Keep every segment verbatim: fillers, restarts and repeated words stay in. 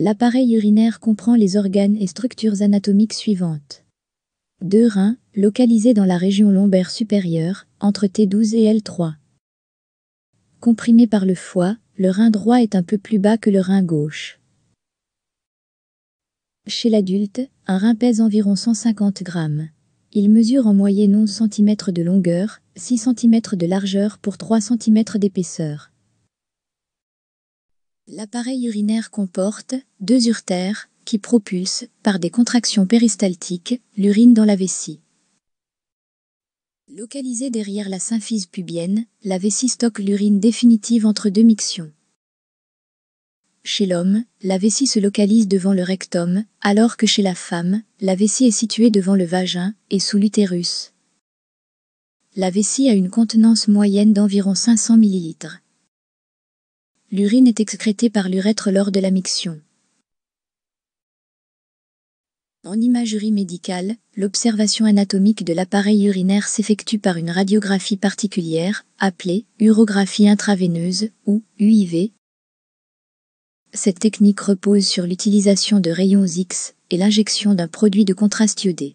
L'appareil urinaire comprend les organes et structures anatomiques suivantes. Deux reins, localisés dans la région lombaire supérieure, entre T douze et L trois. Comprimé par le foie, le rein droit est un peu plus bas que le rein gauche. Chez l'adulte, un rein pèse environ cent cinquante grammes. Il mesure en moyenne onze centimètres de longueur, six centimètres de largeur pour trois centimètres d'épaisseur. L'appareil urinaire comporte deux urtères qui propulsent, par des contractions péristaltiques, l'urine dans la vessie. Localisée derrière la symphyse pubienne, la vessie stocke l'urine définitive entre deux mictions. Chez l'homme, la vessie se localise devant le rectum, alors que chez la femme, la vessie est située devant le vagin et sous l'utérus. La vessie a une contenance moyenne d'environ cinq cents millilitres. L'urine est excrétée par l'urètre lors de la miction. En imagerie médicale, l'observation anatomique de l'appareil urinaire s'effectue par une radiographie particulière, appelée urographie intraveineuse, ou U I V. Cette technique repose sur l'utilisation de rayons X et l'injection d'un produit de contraste iodé.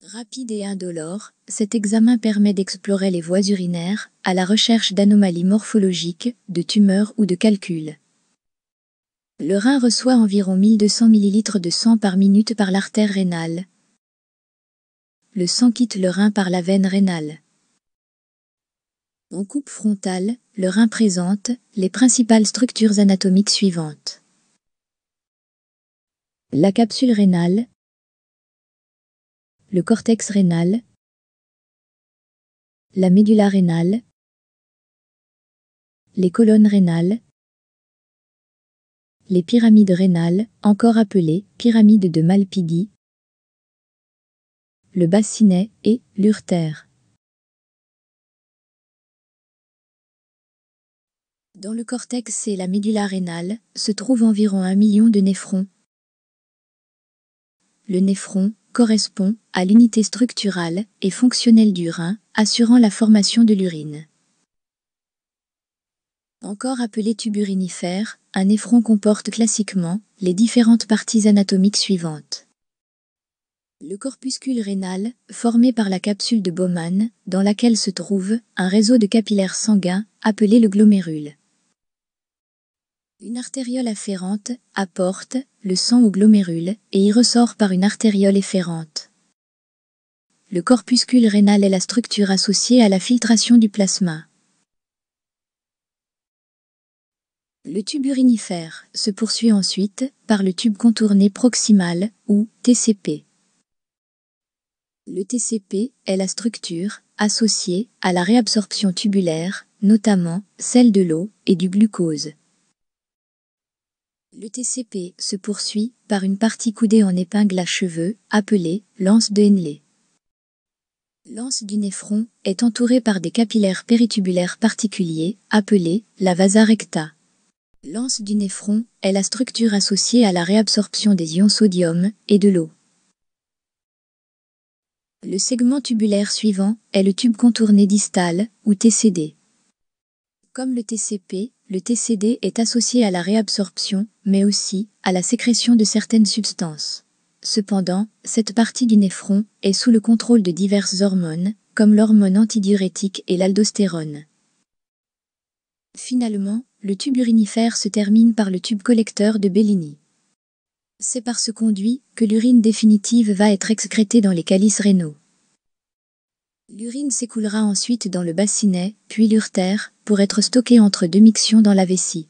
Rapide et indolore, cet examen permet d'explorer les voies urinaires à la recherche d'anomalies morphologiques, de tumeurs ou de calculs. Le rein reçoit environ mille deux cents millilitres de sang par minute par l'artère rénale. Le sang quitte le rein par la veine rénale. En coupe frontale, le rein présente les principales structures anatomiques suivantes. La capsule rénale, le cortex rénal, la médulla rénale, les colonnes rénales, les pyramides rénales, encore appelées pyramides de Malpighi, le bassinet et l'urtère. Dans le cortex et la médulla rénale se trouvent environ un million de néphrons. Le néphron correspond à l'unité structurale et fonctionnelle du rein, assurant la formation de l'urine. Encore appelé tube urinifère, un néphron comporte classiquement les différentes parties anatomiques suivantes. Le corpuscule rénal, formé par la capsule de Bowman, dans laquelle se trouve un réseau de capillaires sanguins, appelé le glomérule. Une artériole afférente apporte le sang au glomérule et y ressort par une artériole efférente. Le corpuscule rénal est la structure associée à la filtration du plasma. Le tube urinifère se poursuit ensuite par le tube contourné proximal, ou T C P. Le T C P est la structure associée à la réabsorption tubulaire, notamment celle de l'eau et du glucose. Le T C P se poursuit par une partie coudée en épingle à cheveux, appelée l'anse de Henle. L'anse du néphron est entourée par des capillaires péritubulaires particuliers, appelés la vasa recta. L'anse du néphron est la structure associée à la réabsorption des ions sodium et de l'eau. Le segment tubulaire suivant est le tube contourné distal, ou T C D. Comme le T C P, le T C D est associé à la réabsorption, mais aussi à la sécrétion de certaines substances. Cependant, cette partie du néphron est sous le contrôle de diverses hormones, comme l'hormone antidiurétique et l'aldostérone. Finalement, le tube urinifère se termine par le tube collecteur de Bellini. C'est par ce conduit que l'urine définitive va être excrétée dans les calices rénaux. L'urine s'écoulera ensuite dans le bassinet, puis l'urtère, pour être stockée entre deux mictions dans la vessie.